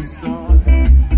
the stars.